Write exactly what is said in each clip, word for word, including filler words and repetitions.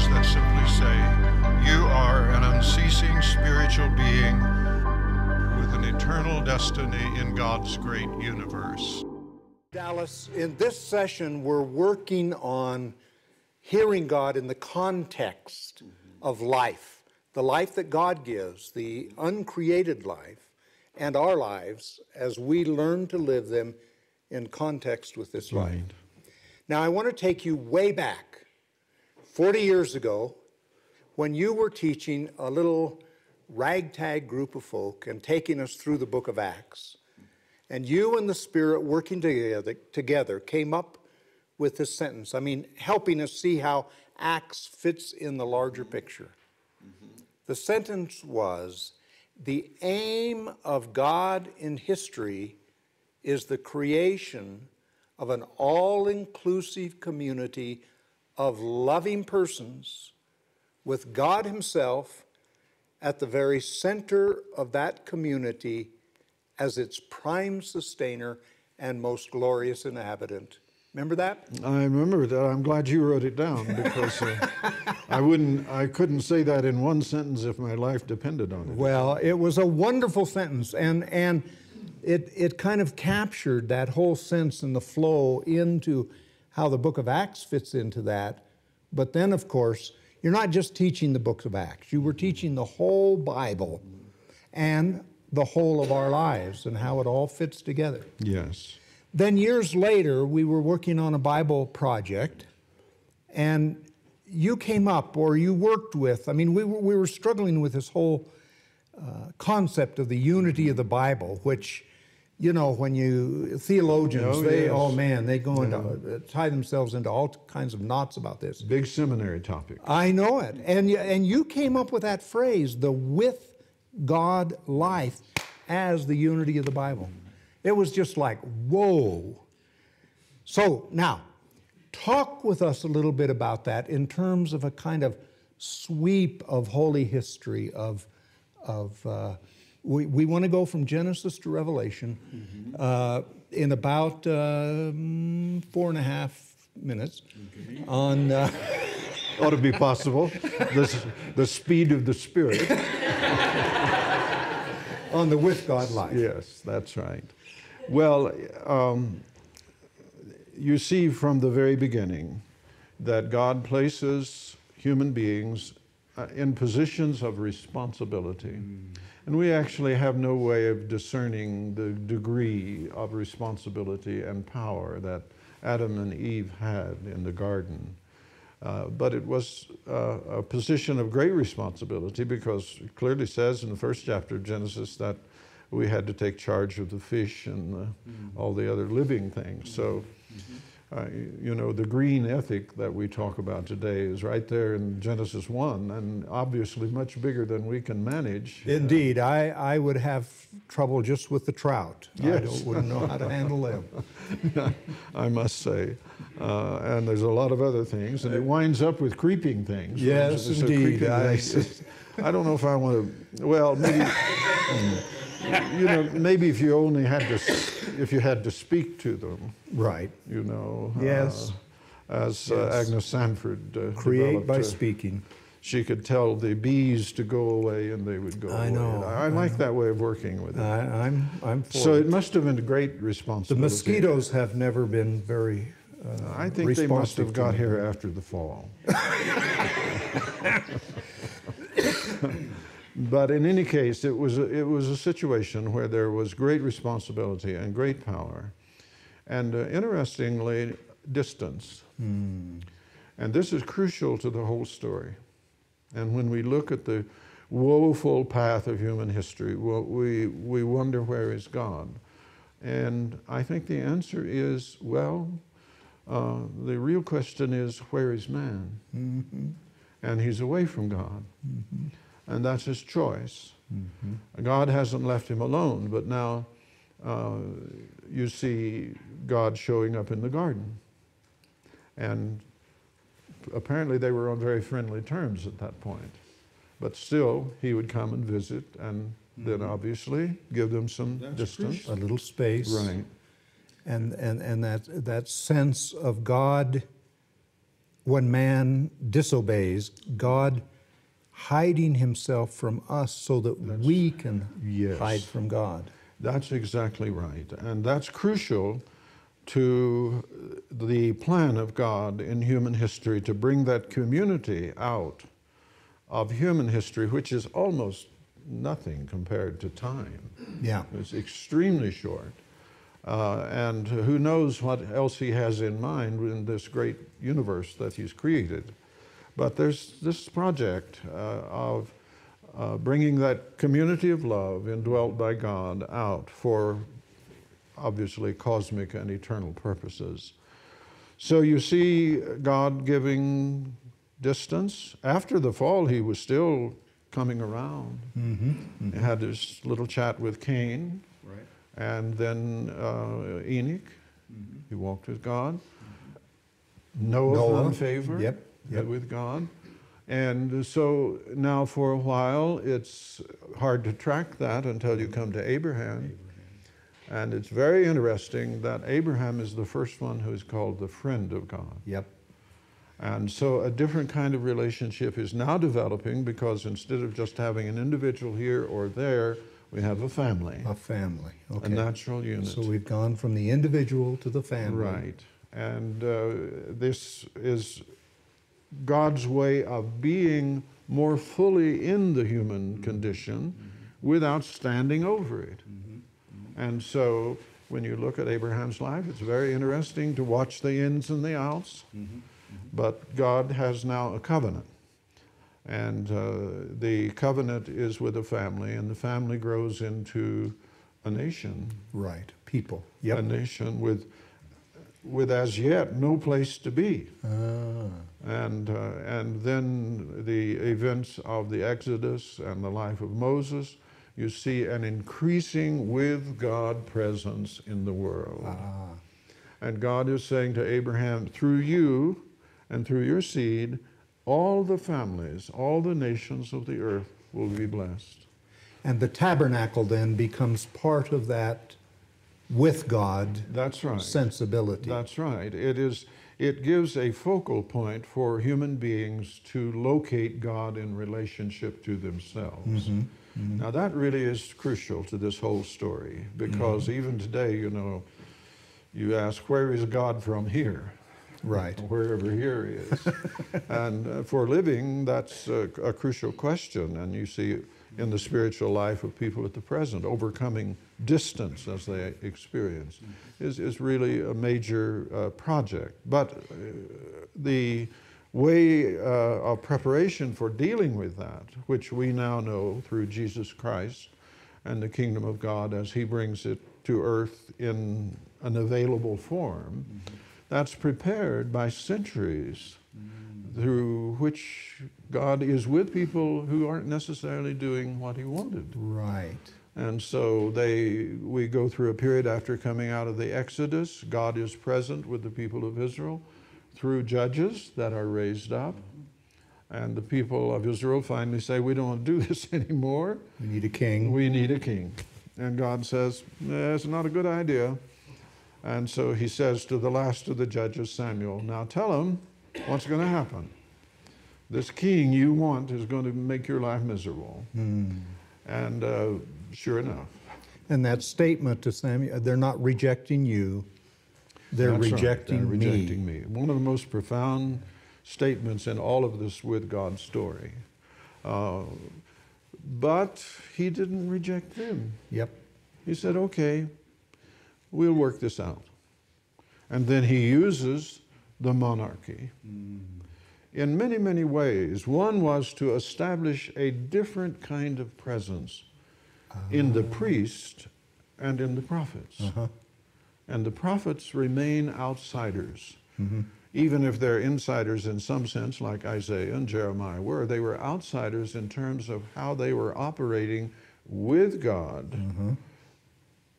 songs that simply say, you are an unceasing spiritual being with an eternal destiny in God's great universe. Dallas, in this session, we're working on hearing God in the context mm-hmm. of life, the life that God gives, the uncreated life, and our lives as we learn to live them in context with this right. life. Now, I want to take you way back, forty years ago, when you were teaching a little ragtag group of folk and taking us through the book of Acts. And you and the Spirit working together, together came up with this sentence. I mean, helping us see how Acts fits in the larger picture. Mm-hmm. The sentence was, the aim of God in history is the creation of an all-inclusive community of loving persons with God Himself at the very center of that community as its prime sustainer and most glorious inhabitant. Remember that? I remember that. I'm glad you wrote it down because uh, I wouldn't, I couldn't say that in one sentence if my life depended on it. Well, it was a wonderful sentence, and and. It, it kind of captured that whole sense and the flow into how the book of Acts fits into that. But then, of course, you're not just teaching the book of Acts. You were teaching the whole Bible and the whole of our lives and how it all fits together. Yes. Then years later, we were working on a Bible project, and you came up or you worked with, I mean, we were, we were struggling with this whole uh, concept of the unity of the Bible, which, you know, when you, theologians, oh, they, yes. oh man, they go into, yeah. uh, tie themselves into all kinds of knots about this. Big seminary topic. I know it. And, and you came up with that phrase, the with God life as the unity of the Bible. It was just like, whoa. So now, talk with us a little bit about that in terms of a kind of sweep of holy history of, of, uh, We, we want to go from Genesis to Revelation mm-hmm. uh, in about um, four and a half minutes. Okay. On uh, ought to be possible. The, the speed of the Spirit on the with God life. Yes, that's right. Well, um, you see from the very beginning that God places human beings in positions of responsibility. Mm. And we actually have no way of discerning the degree of responsibility and power that Adam and Eve had in the garden. Uh, but it was uh, a position of great responsibility because it clearly says in the first chapter of Genesis that we had to take charge of the fish and the, mm-hmm. all the other living things. So, uh, you know, the green ethic that we talk about today is right there in Genesis one, and obviously much bigger than we can manage. Indeed, uh, I, I would have trouble just with the trout. Yes. I don't, wouldn't know how to handle them. I must say. Uh, and there's a lot of other things, and it winds up with creeping things. Yes, so indeed. I, things. I don't know if I want to, well, maybe, you know, maybe if you only had to, if you had to speak to them. Right. You know. Yes. Uh, as yes. Uh, Agnes Sanford uh, create by uh, speaking. She could tell the bees to go away and they would go I away. Know, I, I know. I like that way of working with it. I, I'm, I'm for So it. it must have been a great responsibility. The mosquitoes have never been very responsive. Uh, I think they must have got here after the fall. But in any case, it was, a, it was a situation where there was great responsibility and great power, and uh, interestingly, distance. Mm. And this is crucial to the whole story. And when we look at the woeful path of human history, well, we, we wonder, where is God? And I think the answer is, well, uh, the real question is, where is man? Mm-hmm. And he's away from God. Mm-hmm. And that's his choice. Mm-hmm. God hasn't left him alone, but now uh, you see God showing up in the garden. And apparently they were on very friendly terms at that point. But still, he would come and visit, and mm-hmm. then obviously give them some that's distance. Crucial. A little space. Right. And, and, and that, that sense of God when man disobeys, God hiding himself from us so that that's, we can yes, hide from God. That's exactly right. And that's crucial to the plan of God in human history, to bring that community out of human history, which is almost nothing compared to time. Yeah. It's extremely short. Uh, and who knows what else he has in mind in this great universe that he's created. But there's this project uh, of uh, bringing that community of love indwelt by God out for obviously cosmic and eternal purposes. So you see God giving distance. After the fall, he was still coming around. Mm-hmm. Mm-hmm. He had this little chat with Cain. And then uh, Enoch, mm-hmm. he walked with God. Mm-hmm. Noah, Noah found favor yep, yep. with God. And so now for a while, it's hard to track that until you come to Abraham. Abraham. And it's very interesting that Abraham is the first one who is called the friend of God. Yep. And so a different kind of relationship is now developing, because instead of just having an individual here or there, we have a family. A family, okay. A natural unit. So we've gone from the individual to the family. Right. And uh, this is God's way of being more fully in the human condition mm-hmm. without standing over it. Mm-hmm. Mm-hmm. And so when you look at Abraham's life, it's very interesting to watch the ins and the outs. Mm-hmm. Mm-hmm. But God has now a covenant. And uh, the covenant is with a family, and the family grows into a nation. Right, people. Yep. A nation with, with as yet no place to be. Ah. And, uh, and then the events of the Exodus and the life of Moses, you see an increasing with God presence in the world. Ah. And God is saying to Abraham, through you and through your seed, all the families, all the nations of the earth will be blessed. And the tabernacle then becomes part of that with God That's right. sensibility. That's right. It is. It gives a focal point for human beings to locate God in relationship to themselves. Mm-hmm. Mm-hmm. Now that really is crucial to this whole story, because mm-hmm. even today, you know, you ask, where is God from here? Right. Wherever here he is. And uh, for living, that's a, a crucial question. And you see in the spiritual life of people at the present, overcoming distance as they experience is, is really a major uh, project. But uh, the way uh, of preparation for dealing with that, which we now know through Jesus Christ and the kingdom of God as he brings it to earth in an available form, mm-hmm. that's prepared by centuries mm-hmm. through which God is with people who aren't necessarily doing what he wanted. Right. And so they, we go through a period after coming out of the Exodus. God is present with the people of Israel through judges that are raised up. And the people of Israel finally say, we don't want to do this anymore. We need a king. We need a king. And God says, eh, it's not a good idea. And so he says to the last of the judges, Samuel, now tell him what's going to happen. This king you want is going to make your life miserable. Mm. And uh, sure enough. And that statement to Samuel, they're not rejecting you, they're That's rejecting right. they're me. rejecting me. One of the most profound statements in all of this with God's story. Uh, but he didn't reject them. Yep. He said, okay, we'll work this out. And then he uses the monarchy mm. in many, many ways. One was to establish a different kind of presence uh. in the priest and in the prophets. Uh-huh. And the prophets remain outsiders. Mm-hmm. Even if they're insiders in some sense, like Isaiah and Jeremiah were, they were outsiders in terms of how they were operating with God. Mm-hmm.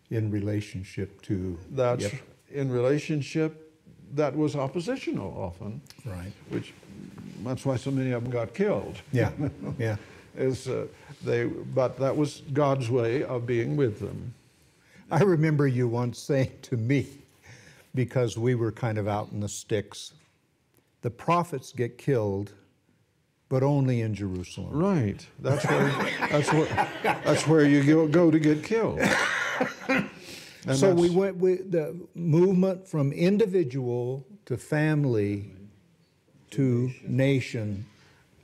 In relationship to... That's yep. in relationship that was oppositional often. Right. Which, that's why so many of them got killed. Yeah, yeah. Is, uh, they, but that was God's way of being with them. I remember you once saying to me, because we were kind of out in the sticks, the prophets get killed, but only in Jerusalem. Right. That's where that's where that's where you go to get killed. And so we went with the movement from individual to family to nation.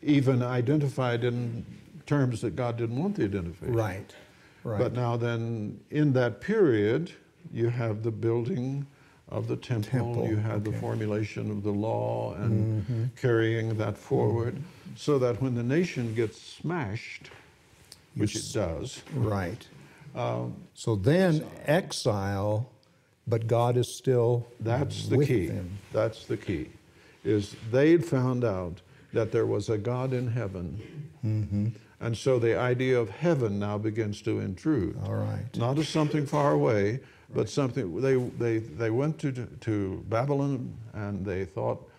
Even identified in terms that God didn't want the identification. Right, right. But now then, in that period, you have the building of the temple, temple. you have okay. the formulation of the law and mm-hmm. carrying that forward, mm-hmm. so that when the nation gets smashed, which yes. it does. Right. Um, so then exile, but God is still that's the with key. Them. That's the key, is they'd found out that there was a God in heaven. Mm-hmm. And so the idea of heaven now begins to intrude. All right. Not as something far away, right. but something, they, they, they went to, to Babylon and they thought,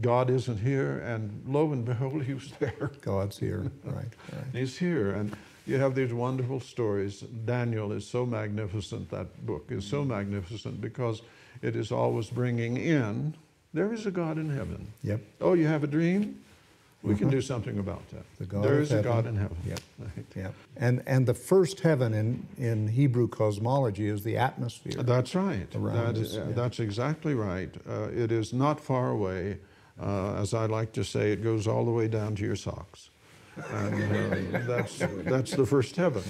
God isn't here, and lo and behold, he was there. God's here, right, right. He's here, and you have these wonderful stories. Daniel is so magnificent, that book is so magnificent because it is always bringing in, there is a God in heaven. Yep. Oh, you have a dream? We uh-huh. can do something about that. The God there is heaven. a God in heaven. Yep. Right. Yep. And, and the first heaven in, in Hebrew cosmology is the atmosphere. That's right. That, us, yeah. That's exactly right. Uh, it is not far away. Uh, as I like to say, it goes all the way down to your socks. And uh, that's, that's the first heaven.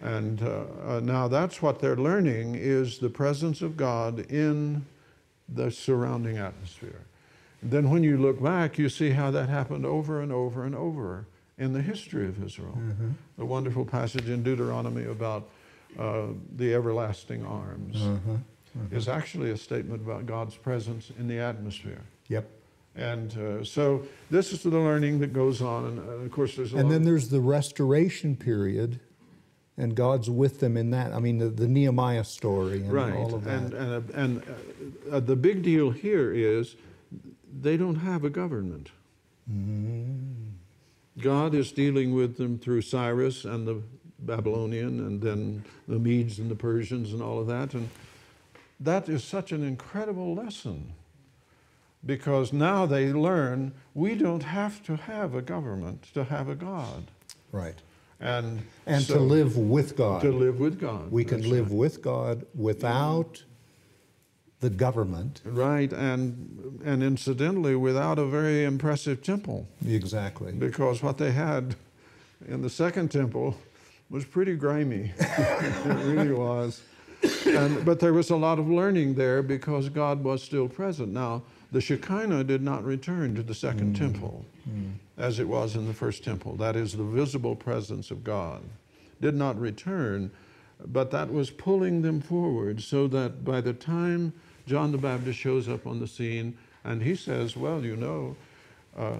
And uh, uh, now that's what they're learning, is the presence of God in the surrounding atmosphere. Then when you look back, you see how that happened over and over and over in the history of Israel. Mm-hmm. The wonderful passage in Deuteronomy about uh, the everlasting arms mm-hmm. Mm-hmm. is actually a statement about God's presence in the atmosphere. Yep. And uh, so this is the learning that goes on, and uh, of course there's a And lot then there's the restoration period, and God's with them in that. I mean, the, the Nehemiah story and right. all of that. And, and, and uh, uh, the big deal here is they don't have a government. Mm. God is dealing with them through Cyrus and the Babylonian and then the Medes and the Persians and all of that. And that is such an incredible lesson, because now they learn we don't have to have a government to have a God. Right. And, and so to live with God. To live with God. We can live right. with God without the government. Right, and and incidentally, without a very impressive temple. Exactly. Because what they had in the second temple was pretty grimy. It really was. And, but there was a lot of learning there because God was still present. Now, the Shekinah did not return to the second mm. temple mm. as it was in the first temple. That is, the visible presence of God did not return, but that was pulling them forward so that by the time John the Baptist shows up on the scene, and he says, well, you know, uh,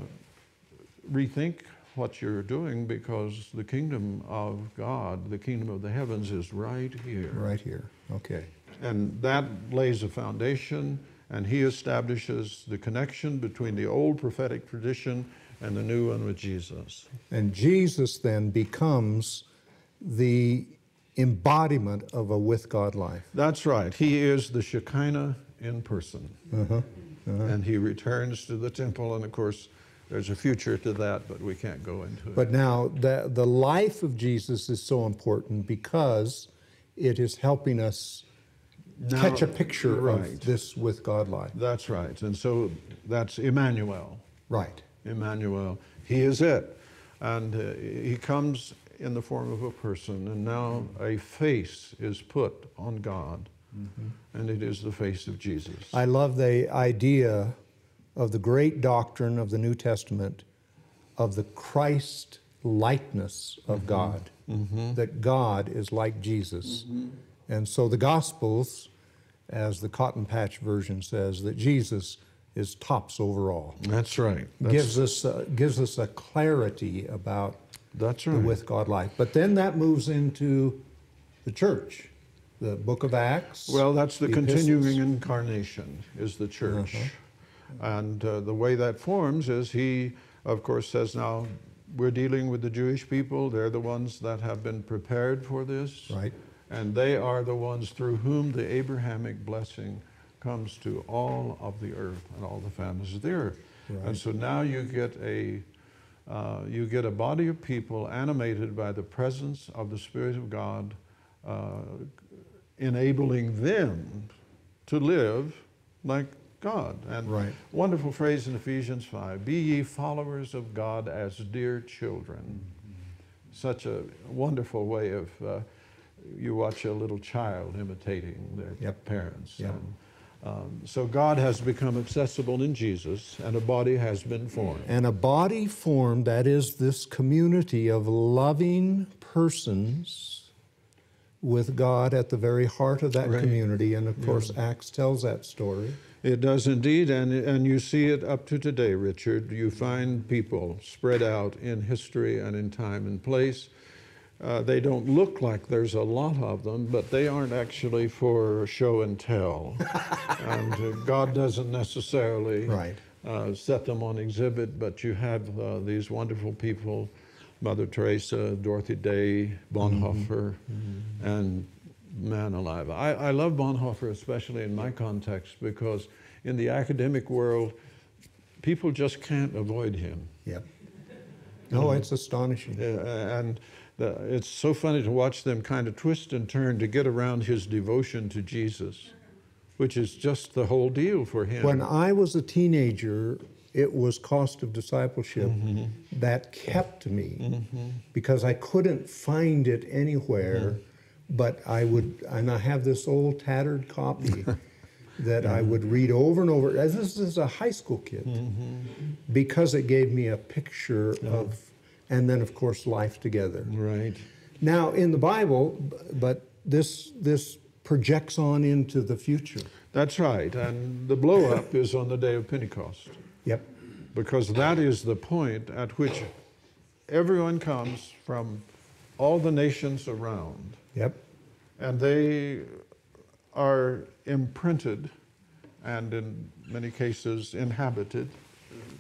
rethink what you're doing because the kingdom of God, the kingdom of the heavens is right here. Right here, okay. And that lays a foundation, and he establishes the connection between the old prophetic tradition and the new one with Jesus. And Jesus then becomes the embodiment of a with God life. That's right. He is the Shekinah in person. Uh-huh. Uh-huh. And he returns to the temple, and of course there's a future to that, but we can't go into it. But now the, the life of Jesus is so important because it is helping us now catch a picture right. of this with God life. That's right. And so that's Emmanuel. Right. Emmanuel. He is it. And uh, he comes in the form of a person, and now a face is put on God, mm-hmm. and it is the face of Jesus. I love the idea of the great doctrine of the New Testament of the Christ likeness of mm-hmm. God, mm-hmm. that God is like Jesus. Mm-hmm. And so the Gospels, as the Cotton Patch version says, that Jesus is tops over all. That's right. That's gives us a, gives us a clarity about That's right. the with God life. But then that moves into the church, the book of Acts. Well, that's the, the continuing epistles. Incarnation is the church. Uh-huh. And uh, the way that forms is he, of course, says now we're dealing with the Jewish people. They're the ones that have been prepared for this. Right. And they are the ones through whom the Abrahamic blessing comes to all of the earth and all the families of the earth. Right. And so now you get a uh, you get a body of people animated by the presence of the Spirit of God, uh, enabling them to live like God. And right. wonderful phrase in Ephesians five, be ye followers of God as dear children. Mm-hmm. Such a wonderful way of, uh, you watch a little child imitating their yep. parents. Yep. And, um, so God has become accessible in Jesus, and a body has been formed. And a body formed, that is this community of loving persons with God at the very heart of that right. community. And of yeah. course, Acts tells that story. It does indeed, and, and you see it up to today, Richard. You find people spread out in history and in time and place. Uh, they don't look like there's a lot of them, but they aren't actually for show and tell. And uh, God doesn't necessarily right. uh, set them on exhibit, but you have uh, these wonderful people, Mother Teresa, Dorothy Day, Bonhoeffer, mm-hmm. and man alive. I, I love Bonhoeffer, especially in my context, because in the academic world, people just can't avoid him. Yep. No, um, it's astonishing. Uh, and the, it's so funny to watch them kind of twist and turn to get around his devotion to Jesus, which is just the whole deal for him. When I was a teenager, it was Cost of Discipleship mm-hmm. that kept me mm-hmm. because I couldn't find it anywhere. Mm-hmm. But I would, and I have this old tattered copy that yeah. I would read over and over, as this is a high school kid, mm-hmm. because it gave me a picture oh. of, and then of course, life together. Right. Now in the Bible, but this, this projects on into the future. That's right, and the blow up is on the day of Pentecost. Yep. Because that is the point at which everyone comes from all the nations around. Yep. And they are imprinted and in many cases inhabited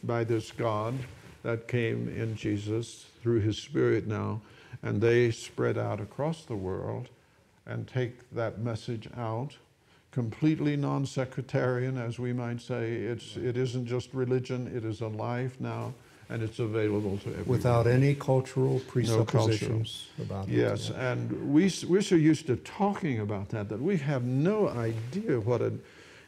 by this God that came in Jesus through his Spirit now, and they spread out across the world and take that message out, completely non-sectarian, as we might say. It's, it isn't just religion, it is a life now. And it's available to everyone. Without any cultural presuppositions no cultural. about it. Yes, yeah. and we, we're so used to talking about that that we have no idea what an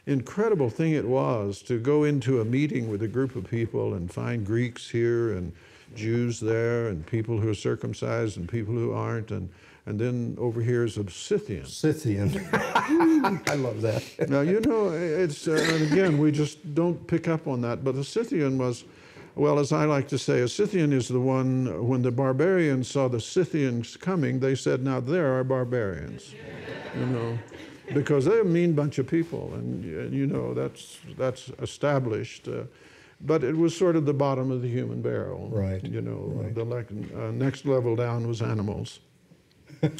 incredible thing it was to go into a meeting with a group of people and find Greeks here and Jews there and people who are circumcised and people who aren't. And, and then over here is a Scythian. Scythian. I love that. Now, you know, it's, uh, and again, we just don't pick up on that, but the Scythian was, well, as I like to say, a Scythian is the one, when the barbarians saw the Scythians coming, they said, now there are barbarians, you know, because they're a mean bunch of people. And, you know, that's, that's established. Uh, but it was sort of the bottom of the human barrel. Right. You know, right. the le uh, next level down was animals.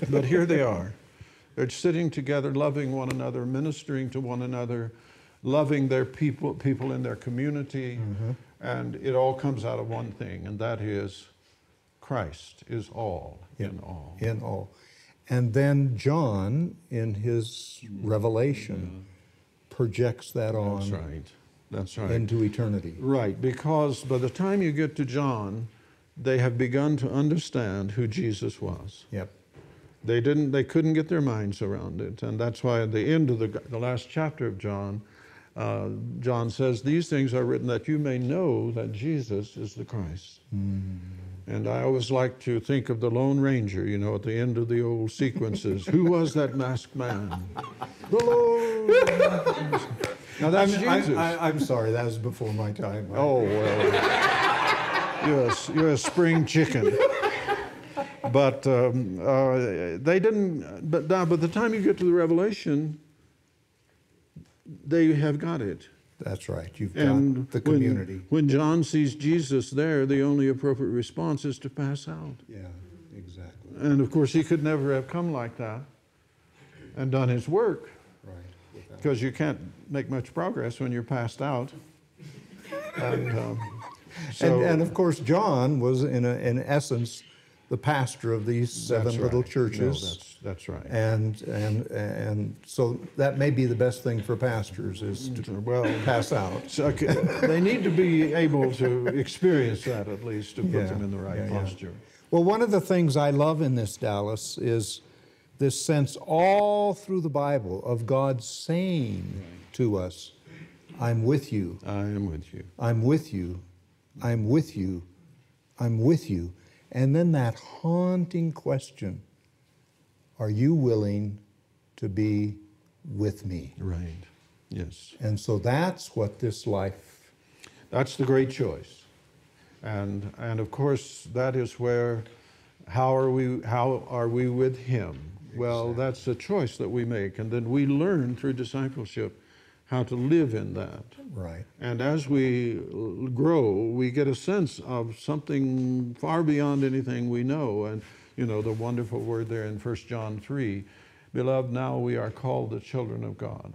But here they are. They're sitting together, loving one another, ministering to one another, loving their people, people in their community. Mm-hmm. And it all comes out of one thing, and that is Christ is all in, in all. In all. And then John, in his Revelation, yeah. projects that on That's right. That's right. into eternity. Right, because by the time you get to John, they have begun to understand who Jesus was. Yep. They didn't, they couldn't get their minds around it, and that's why at the end of the, the last chapter of John, Uh, John says, these things are written that you may know that Jesus is the Christ. Mm. And I always like to think of the Lone Ranger, you know, at the end of the old sequences. Who was that masked man? The Lone Ranger. Now that's I'm, Jesus. I, I, I'm sorry, that was before my time. Right? Oh, well, you're, a, you're a spring chicken. But um, uh, they didn't, but now by the time you get to the Revelation, they have got it. That's right. You've got the community. When, when John sees Jesus there, the only appropriate response is to pass out. Yeah, exactly. And of course, he could never have come like that and done his work. Right. Because you can't make much progress when you're passed out. and, um, so and, and of course, John was in, a, in essence the pastor of these seven that's little right. churches. No, that's, that's right. And, and, and so that may be the best thing for pastors is to well, pass out. So, okay, they need to be able to experience that at least to put yeah, them in the right yeah, posture. Yeah. Well, one of the things I love in this, Dallas, is this sense all through the Bible of God saying right. to us, I'm with you. I am with you. I'm with you. I'm with you. I'm with you. And then that haunting question, are you willing to be with me? Right, yes. And so that's what this life... That's the great choice. And, and of course, that is where, how are we, how are we with him? Exactly. Well, that's a choice that we make. And then we learn through discipleship how to live in that. Right. And as we grow, we get a sense of something far beyond anything we know. And you know, the wonderful word there in First John three, beloved, now we are called the children of God.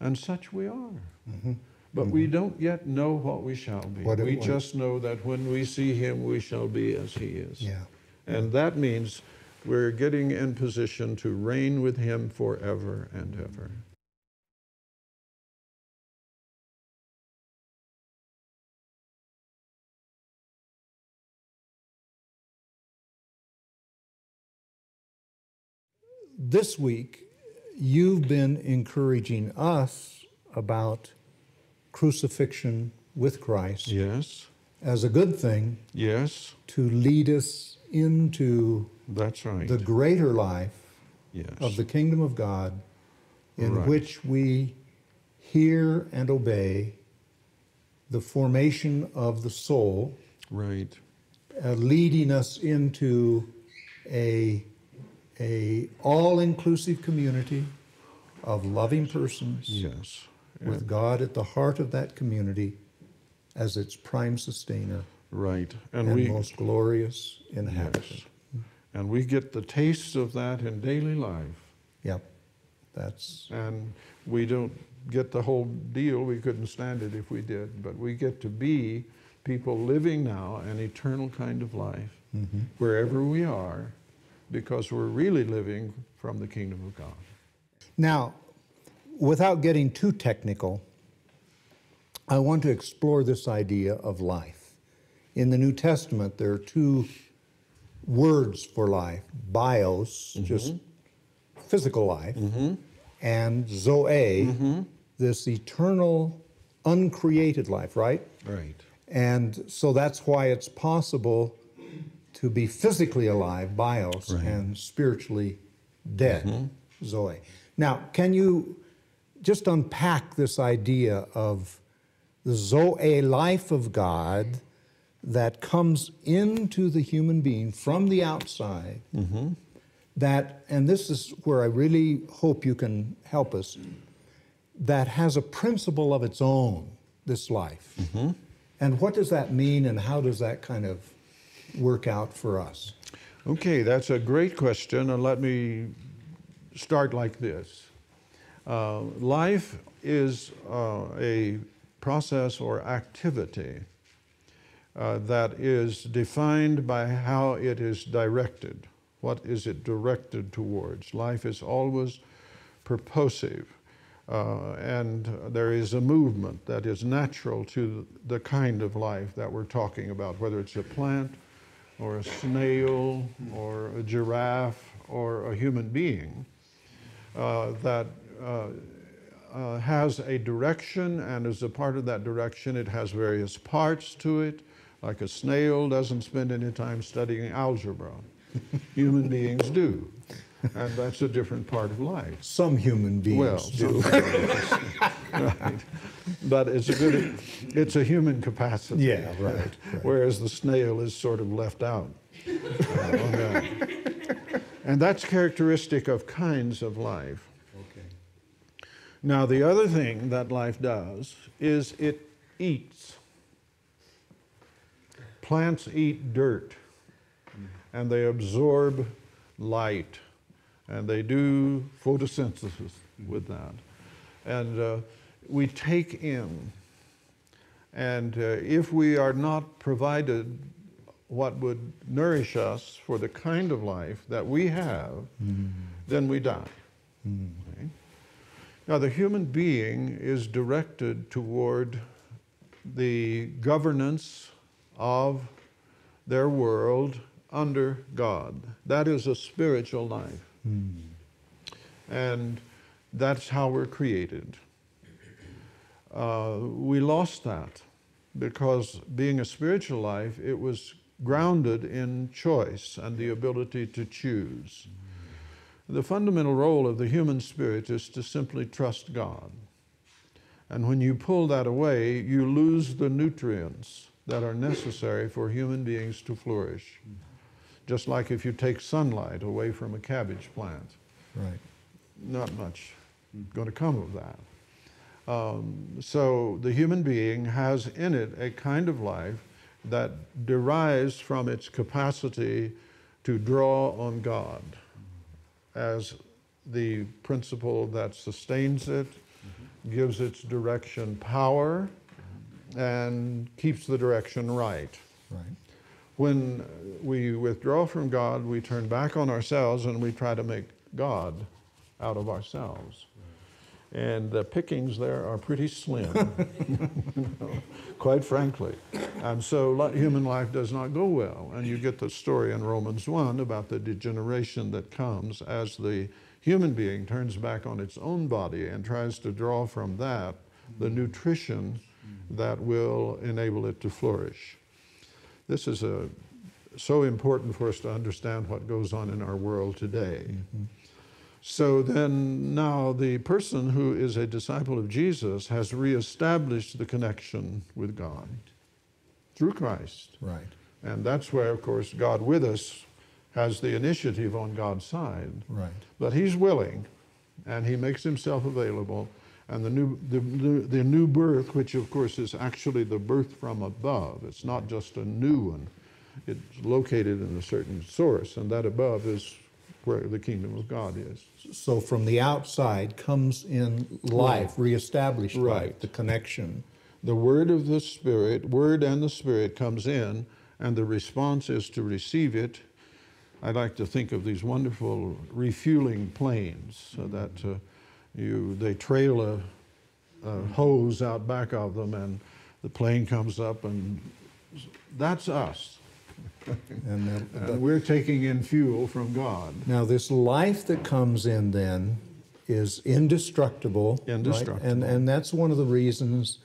And such we are. Mm-hmm. But mm-hmm. we don't yet know what we shall be. What we just know that when we see him, we shall be as he is. Yeah. And that means we're getting in position to reign with him forever and ever. This week, you've been encouraging us about crucifixion with Christ. Yes. As a good thing. Yes. To lead us into That's right. the greater life yes. of the kingdom of God in right. which we hear and obey the formation of the soul. Right. Uh, leading us into a... a all-inclusive community of loving persons yes. with God at the heart of that community as its prime sustainer right. and, and we, most glorious inhabitant. Yes. And we get the taste of that in daily life. Yep. That's... And we don't get the whole deal. We couldn't stand it if we did. But we get to be people living now an eternal kind of life mm-hmm. wherever we are, because we're really living from the kingdom of God. Now, without getting too technical, I want to explore this idea of life. In the New Testament, there are two words for life, bios, mm-hmm. just physical life, mm-hmm. and zoe, mm-hmm. this eternal, uncreated life, right? Right. And so that's why it's possible to be physically alive, bios, right. and spiritually dead, mm-hmm. zoe. Now, can you just unpack this idea of the zoe life of God that comes into the human being from the outside, mm-hmm. that, and this is where I really hope you can help us, that has a principle of its own, this life. Mm-hmm. And what does that mean, and how does that kind of work out for us? Okay, that's a great question, and let me start like this. Uh, life is uh, a process or activity uh, that is defined by how it is directed. What is it directed towards? Life is always purposive, uh, and there is a movement that is natural to the kind of life that we're talking about, whether it's a plant, or a snail, or a giraffe, or a human being uh, that uh, uh, has a direction, and as a part of that direction, it has various parts to it. Like a snail doesn't spend any time studying algebra. Human beings do, and that's a different part of life. Some human beings well, do. Right. But it's a good, it's a human capacity. Yeah, right, right. Whereas the snail is sort of left out. uh, on that. And that's characteristic of kinds of life. Okay. Now, the other thing that life does is it eats. Plants eat dirt, and they absorb light, and they do photosynthesis with that. And uh, we take in, and uh, if we are not provided what would nourish us for the kind of life that we have, mm. then we die. Mm. Okay? Now, the human being is directed toward the governance of their world under God. That is a spiritual life. Mm. And that's how we're created. Uh, we lost that because being a spiritual life, it was grounded in choice and the ability to choose. The fundamental role of the human spirit is to simply trust God. And when you pull that away, you lose the nutrients that are necessary for human beings to flourish. Just like if you take sunlight away from a cabbage plant. Right. Not much going to come of that. Um, so the human being has in it a kind of life that derives from its capacity to draw on God as the principle that sustains it, mm-hmm. gives its direction power, and keeps the direction right. Right. When we withdraw from God, we turn back on ourselves and we try to make God out of ourselves. And the pickings there are pretty slim, quite frankly. And so human life does not go well. And you get the story in Romans one about the degeneration that comes as the human being turns back on its own body and tries to draw from that the nutrition that will enable it to flourish. This is a, so important for us to understand what goes on in our world today. Mm-hmm. So then now the person who is a disciple of Jesus has reestablished the connection with God through Christ. Right. And that's where, of course, God with us has the initiative on God's side. Right. But he's willing, and he makes himself available. And the new, the, the new birth, which, of course, is actually the birth from above. It's not just a new one. It's located in a certain source, and that above is where the kingdom of God is. So from the outside comes in life, reestablished right. life, the connection. The word of the Spirit, word and the Spirit comes in, and the response is to receive it. I like to think of these wonderful refueling planes so that uh, you, they trail a, a hose out back of them, and the plane comes up, and that's us. And, the, the, and we're taking in fuel from God. Now, this life that comes in then is indestructible. Indestructible. Right? And, and that's one of the reasons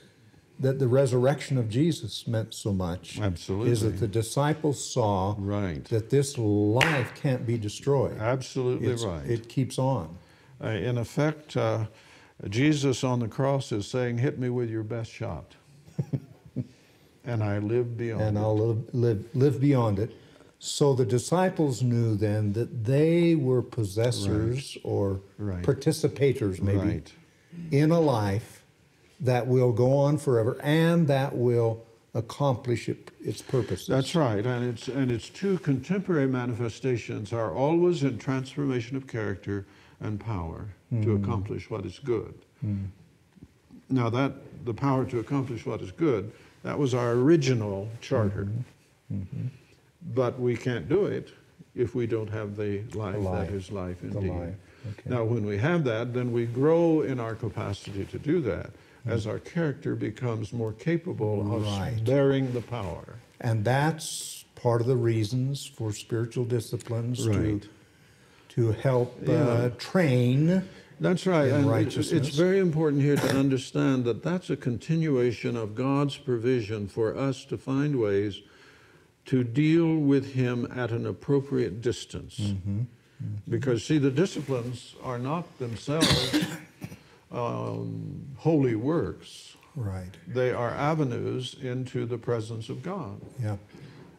that the resurrection of Jesus meant so much. Absolutely. Is that the disciples saw right. that this life can't be destroyed. Absolutely it's, right. It keeps on. Uh, in effect, uh, Jesus on the cross is saying, hit me with your best shot. And I live beyond it. And I'll live, live, live beyond it. So the disciples knew then that they were possessors right. or right. participators maybe right. in a life that will go on forever and that will accomplish it, its purposes. That's right. And its, and its two contemporary manifestations are always in transformation of character and power mm. to accomplish what is good. Mm. Now that, the power to accomplish what is good, that was our original charter. Mm-hmm. Mm-hmm. But we can't do it if we don't have the life, the life. that is life indeed. Life. Okay. Now, when we have that, then we grow in our capacity to do that mm-hmm. as our character becomes more capable of right. bearing the power. And that's part of the reasons for spiritual disciplines right. to, to help yeah. uh, train. That's right, and it's very important here to understand that that's a continuation of God's provision for us to find ways to deal with Him at an appropriate distance. Mm-hmm. Mm-hmm. Because, see, the disciplines are not themselves um, holy works. Right. They are avenues into the presence of God. Yeah.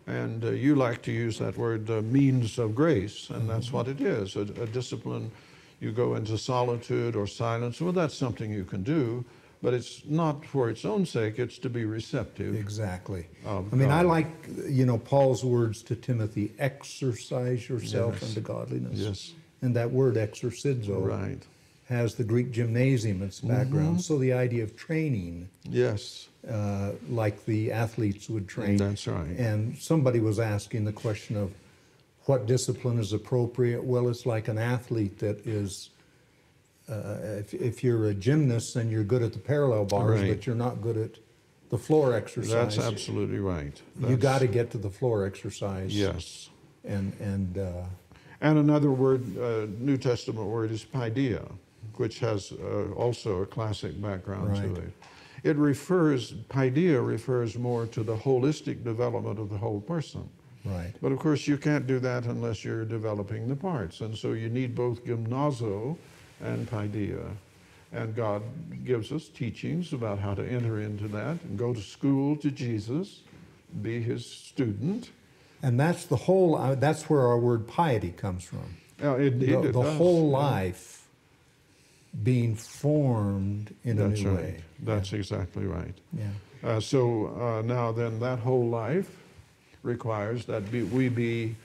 And uh, you like to use that word, uh, means of grace, and mm-hmm. that's what it is, a, a discipline. You go into solitude or silence. Well, that's something you can do, but it's not for its own sake. It's to be receptive. Exactly. I mean, God. I like, you know, Paul's words to Timothy, exercise yourself yes. unto godliness. Yes. And that word exercizo right. has the Greek gymnasium in its background. Mm-hmm. So the idea of training. Yes. uh, like the athletes would train. That's right. And somebody was asking the question of what discipline is appropriate. Well, it's like an athlete that is, uh, if, if you're a gymnast, then you're good at the parallel bars, right, but you're not good at the floor exercise. That's absolutely right. That's, you got to get to the floor exercise. Yes. And, and, uh, and another word, uh, New Testament word, is paideia, which has uh, also a classic background, right, to it. It refers, paideia refers more to the holistic development of the whole person. Right. But of course you can't do that unless you're developing the parts. And so you need both gymnazo and paideia. And God gives us teachings about how to enter into that and go to school to Jesus, be his student. And that's the whole, uh, that's where our word piety comes from. Uh, it, the it, it the does, whole yeah. life being formed in that's a new right. way. That's yeah. exactly right. Yeah. Uh, so uh, now then that whole life requires that be, we be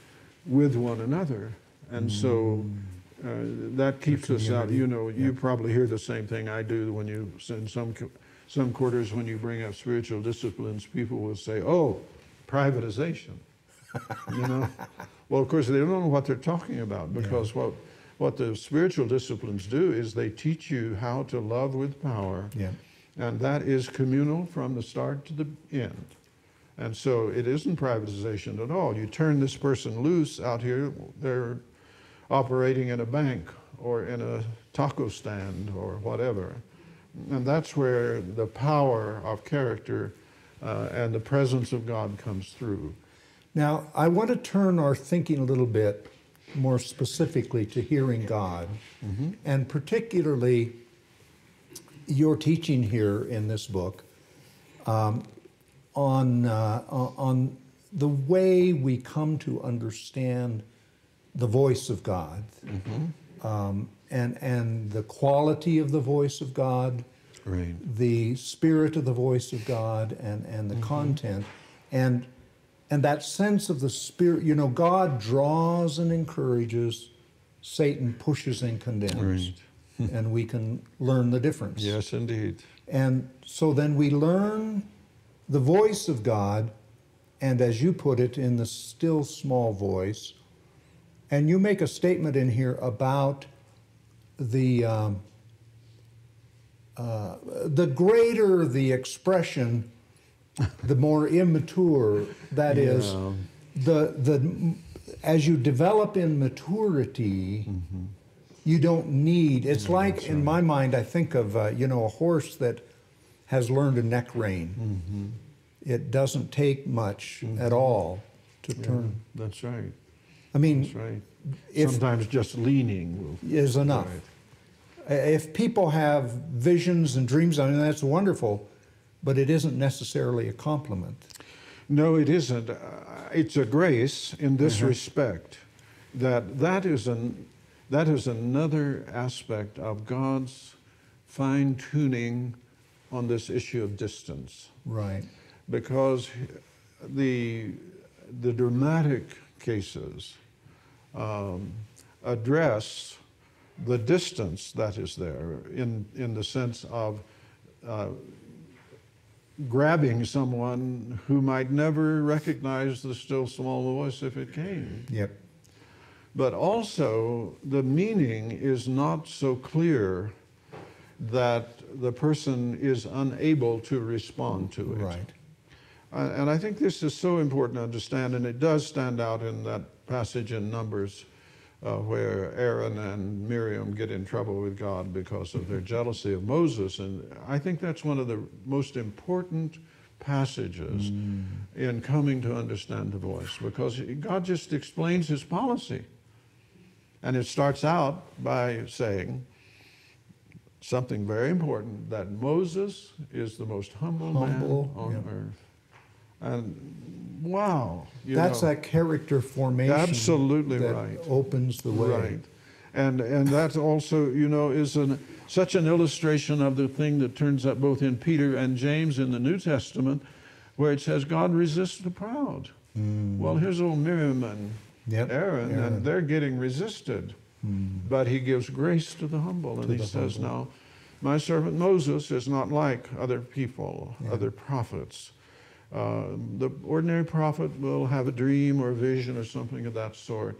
with one another. And mm. so uh, that keeps us out. You know, yeah. you probably hear the same thing I do when you, in some, some quarters when you bring up spiritual disciplines, people will say, oh, privatization. You know? Well, of course, they don't know what they're talking about, because yeah. what, what the spiritual disciplines do is they teach you how to love with power. Yeah. And that is communal from the start to the end. And so it isn't privatization at all. You turn this person loose out here, they're operating in a bank or in a taco stand or whatever. And that's where the power of character uh, and the presence of God comes through. Now, I want to turn our thinking a little bit more specifically to hearing God, mm-hmm. and particularly your teaching here in this book um, on, uh, on the way we come to understand the voice of God, mm-hmm. um, and, and the quality of the voice of God, right, the spirit of the voice of God, and, and the mm-hmm. content. And And that sense of the Spirit, you know, God draws and encourages, Satan pushes and condemns. Right. And we can learn the difference. Yes, indeed. And so then we learn the voice of God, and as you put it, in the still small voice. And you make a statement in here about the, um, uh, the greater the expression, the more immature that yeah. is, the the as you develop in maturity, mm-hmm. you don't need. It's yeah, like in right. my mind, I think of uh, you know, a horse that has learned a neck rein. Mm-hmm. It doesn't take much mm-hmm. at all to yeah, turn. That's right. I mean, that's right. If sometimes just leaning will is enough. Right. If people have visions and dreams, I mean, that's wonderful. But it isn't necessarily a compliment. No, it isn't. Uh, it's a grace in this uh-huh. respect, that that is, an, that is another aspect of God's fine-tuning on this issue of distance. Right. Because the, the dramatic cases um, address the distance that is there in, in the sense of uh, grabbing someone who might never recognize the still small voice if it came. Yep. But also the meaning is not so clear that the person is unable to respond to it. Right. Uh, and I think this is so important to understand, and it does stand out in that passage in Numbers uh, where Aaron and Miriam get in trouble with God because of their jealousy of Moses. And I think that's one of the most important passages mm. in coming to understand the voice, because God just explains his policy. And it starts out by saying something very important, that Moses is the most humble, humble man on yeah. earth. And wow, you that's know, that character formation. Absolutely that right. opens the way. Right, and and that also, you know, is an such an illustration of the thing that turns up both in Peter and James in the New Testament, where it says God resists the proud. Mm. Well, here's old Miriam and yep. Aaron, Aaron, and they're getting resisted, mm. but he gives grace to the humble, to and he says, humble. now, My servant Moses is not like other people, yeah. other prophets. Uh, the ordinary prophet will have a dream or a vision or something of that sort,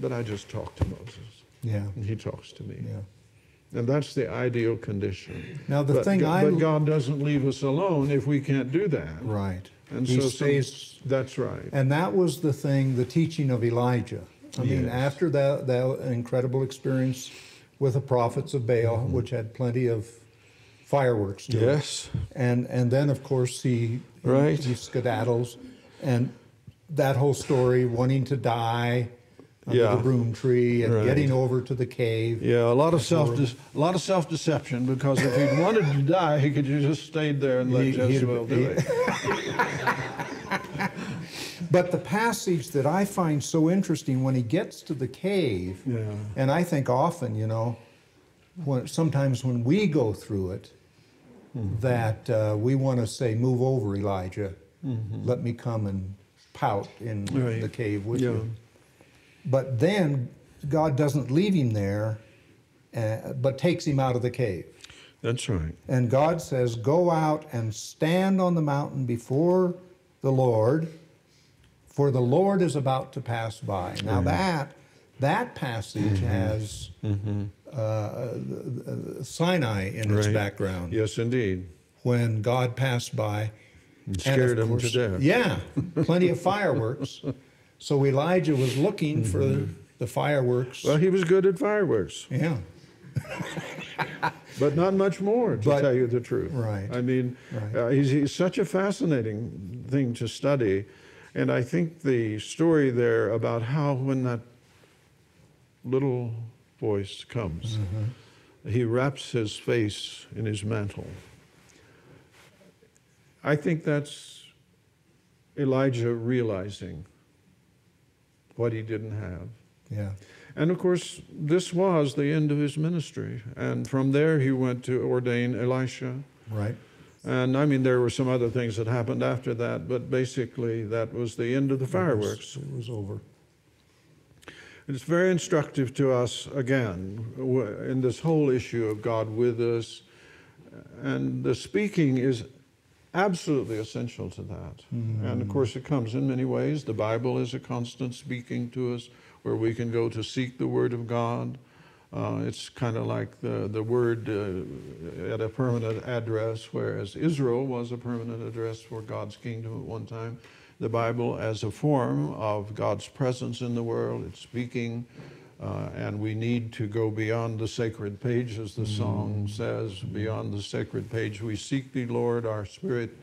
but I just talk to Moses. Yeah. And he talks to me. Yeah. And that's the ideal condition. Now the but, thing I but God doesn't leave us alone if we can't do that. Right. And he so stays. That's right. And that was the thing, the teaching of Elijah. I yes. mean, after that that incredible experience with the prophets of Baal, mm-hmm. which had plenty of fireworks to yes. it. And and then of course he right. he, he skedaddles, and that whole story, wanting to die. Under yeah. the broom tree and right. getting over to the cave. Yeah, a lot of self, a lot of self-deception, because if he'd wanted to die, he could have just stayed there and let Jezebel do it. But the passage that I find so interesting, when he gets to the cave, yeah. and I think often, you know, when, sometimes when we go through it, mm-hmm. that uh, we want to say, "Move over, Elijah. Mm-hmm. Let me come and pout in right. the cave with yeah. you." But then God doesn't leave him there, uh, but takes him out of the cave. That's right. And God says, go out and stand on the mountain before the Lord, for the Lord is about to pass by. Now mm-hmm. that, that passage mm-hmm. has mm-hmm. uh, Sinai in right. its background. Yes, indeed. When God passed by. And scared him to death. Yeah, plenty of fireworks. So Elijah was looking mm-hmm. for the, the fireworks. Well, he was good at fireworks. Yeah. But not much more, to but, tell you the truth. Right. I mean, right. Uh, he's, he's such a fascinating thing to study. And I think the story there about how when that little voice comes, mm-hmm. he wraps his face in his mantle. I think that's Elijah realizing what he didn't have. Yeah. And of course, this was the end of his ministry. And from there, he went to ordain Elisha. Right. And I mean, there were some other things that happened after that, but basically that was the end of the fireworks. It was, it was over. It's very instructive to us, again, in this whole issue of God with us. And the speaking is absolutely essential to that. Mm-hmm. And of course it comes in many ways. The Bible is a constant speaking to us where we can go to seek the Word of God. Uh, it's kind of like the, the Word uh, at a permanent address, whereas Israel was a permanent address for God's kingdom at one time. The Bible as a form of God's presence in the world, it's speaking, uh, and we need to go beyond the sacred page, as the mm-hmm. song says, beyond the sacred page. We seek thee, Lord, our spirit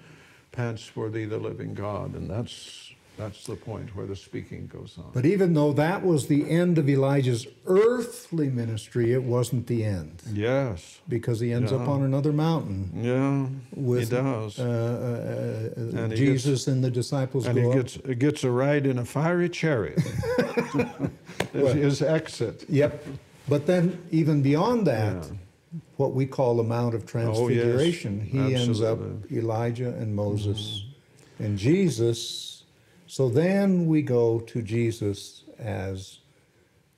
pants for thee, the living God. And that's, that's the point where the speaking goes on. But even though that was the end of Elijah's earthly ministry, it wasn't the end. Yes. Because he ends yeah. up on another mountain. Yeah, with, he does. Uh, uh, uh, and Jesus he gets, and the disciples and go he gets, up. gets a ride in a fiery chariot. Well, his exit. Yep. But then even beyond that, yeah. what we call the Mount of Transfiguration, oh, yes. he Absolutely. ends up Elijah and Moses mm-hmm. and Jesus. So then we go to Jesus as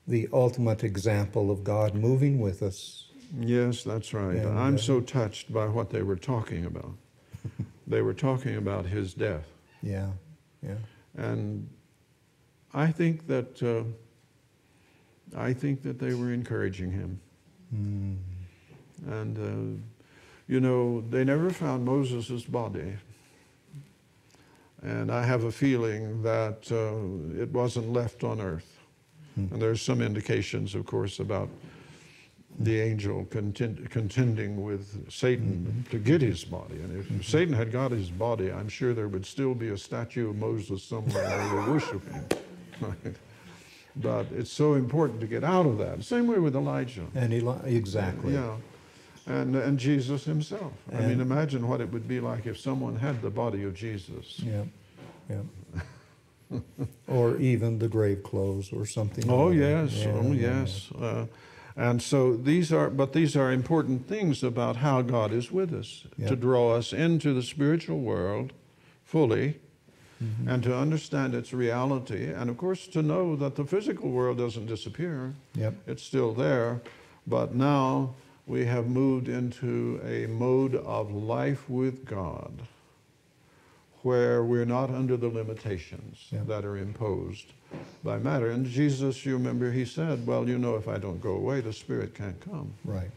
the ultimate example of God moving with us. Yes, that's right. And, I'm uh, so touched by what they were talking about. They were talking about his death. Yeah, yeah. And I think that... Uh, I think that they were encouraging him. Mm. And, uh, you know, they never found Moses' body. And I have a feeling that uh, it wasn't left on earth. Mm. And there's some indications, of course, about the angel contend contending with Satan mm-hmm. to get his body. And if mm-hmm. Satan had got his body, I'm sure there would still be a statue of Moses somewhere where they were worshiping. Right. But it's so important to get out of that. Same way with Elijah. And Eli exactly. Yeah, and and Jesus himself. And I mean, imagine what it would be like if someone had the body of Jesus. Yeah, yeah. Or even the grave clothes or something. Oh like yes, yeah, oh yeah. yes. Uh, and so these are, but these are important things about how God is with us yeah. to draw us into the spiritual world fully. Mm-hmm. And to understand its reality, and of course to know that the physical world doesn't disappear. Yep. It's still there, but now we have moved into a mode of life with God where we're not under the limitations yeah. that are imposed by matter. And Jesus, you remember, he said, well, you know, if I don't go away, the Spirit can't come. Right.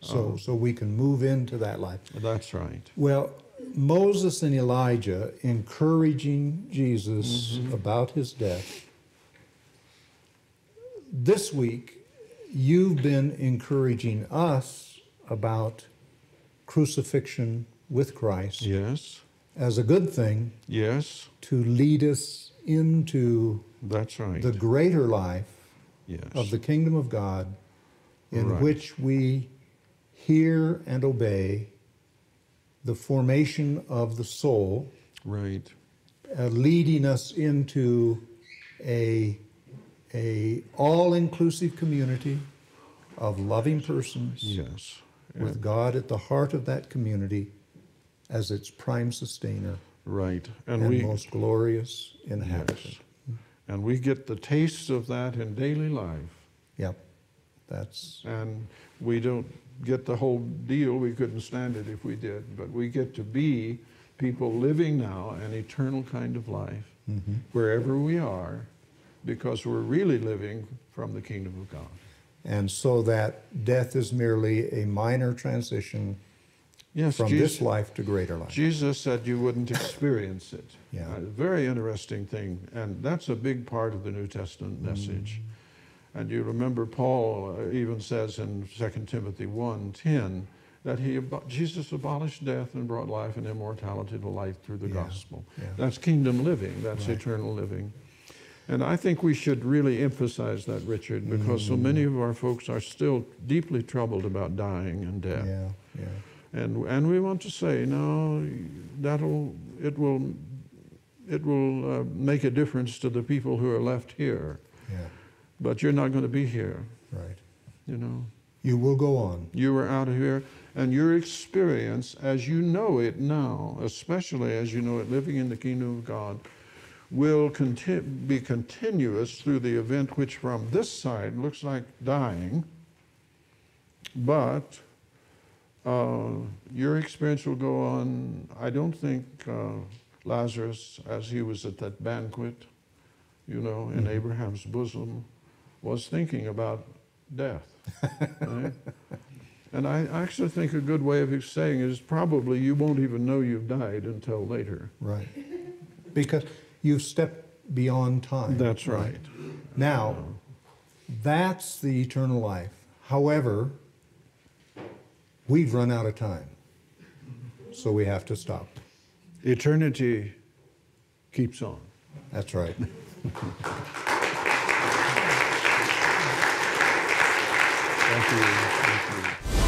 So, um, so we can move into that life. That's right. Well, Moses and Elijah encouraging Jesus mm-hmm. about his death. This week, you've been encouraging us about crucifixion with Christ. Yes. As a good thing. Yes. To lead us into that's right. the greater life yes. of the kingdom of God in right. which we hear and obey the formation of the soul. Right. Uh, leading us into a a all-inclusive community of loving persons yes. with and God at the heart of that community as its prime sustainer right. and, and we, most glorious inhabitant. Yes. And we get the taste of that in daily life. Yep. That's... And we don't get the whole deal. We couldn't stand it if we did. But we get to be people living now an eternal kind of life mm-hmm. wherever we are, because we're really living from the kingdom of God. And so that death is merely a minor transition yes, from Jesus, this life to greater life. Jesus said you wouldn't experience it. Yeah. A very interesting thing, and that's a big part of the New Testament message. Mm-hmm. And you remember Paul even says in Second Timothy one ten that he Jesus abolished death and brought life and immortality to light through the yeah. gospel. Yeah. That's kingdom living, that's right. eternal living. And I think we should really emphasize that, Richard, because mm. so many of our folks are still deeply troubled about dying and death. Yeah, yeah. And and we want to say, no, that'll it will it will uh, make a difference to the people who are left here. Yeah. But you're not going to be here. Right. You know. You will go on. You were out of here, and your experience, as you know it now, especially as you know it, living in the kingdom of God, will conti- be continuous through the event which from this side looks like dying, but uh, your experience will go on. I don't think uh, Lazarus, as he was at that banquet, you know, in mm-hmm. Abraham's bosom, was thinking about death. Right? And I actually think a good way of saying is probably you won't even know you've died until later. Right. Because you've stepped beyond time. That's right. right. Now, that's the eternal life. However, we've run out of time, so we have to stop. Eternity keeps on. That's right. Thank you. Thank you.